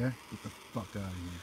yeah? Get the fuck out of here.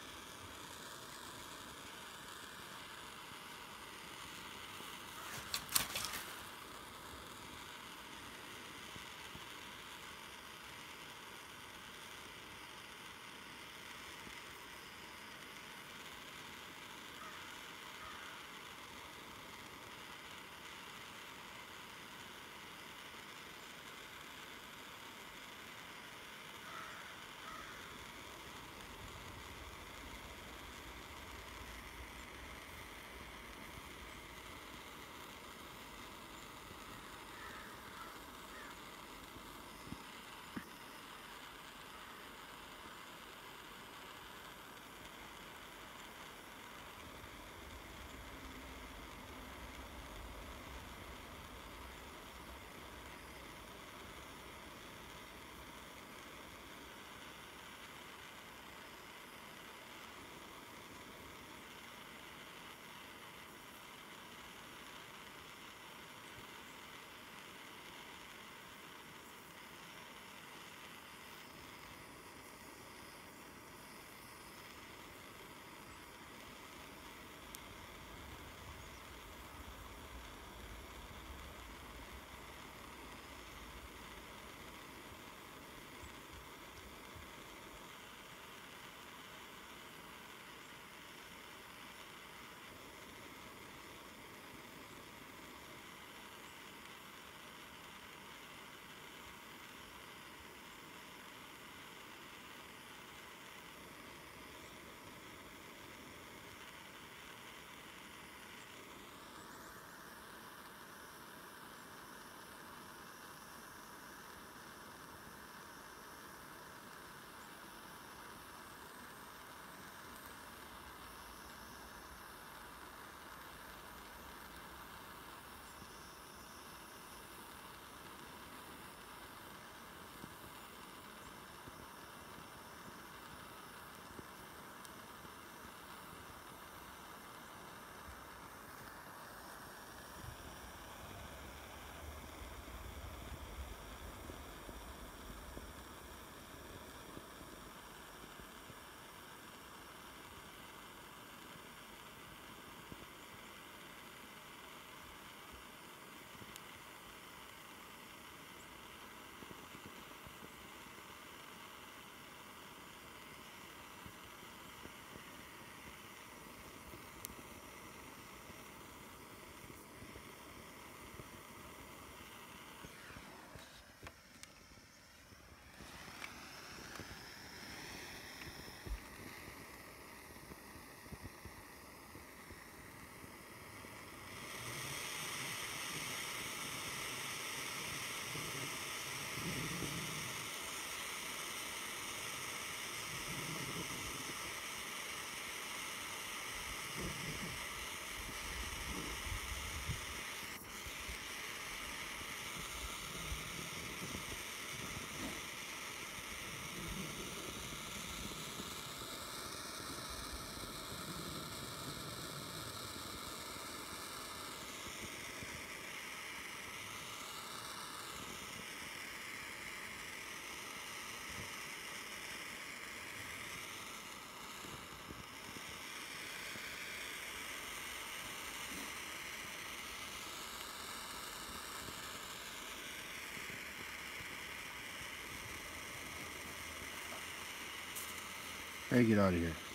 Hey, get out of here.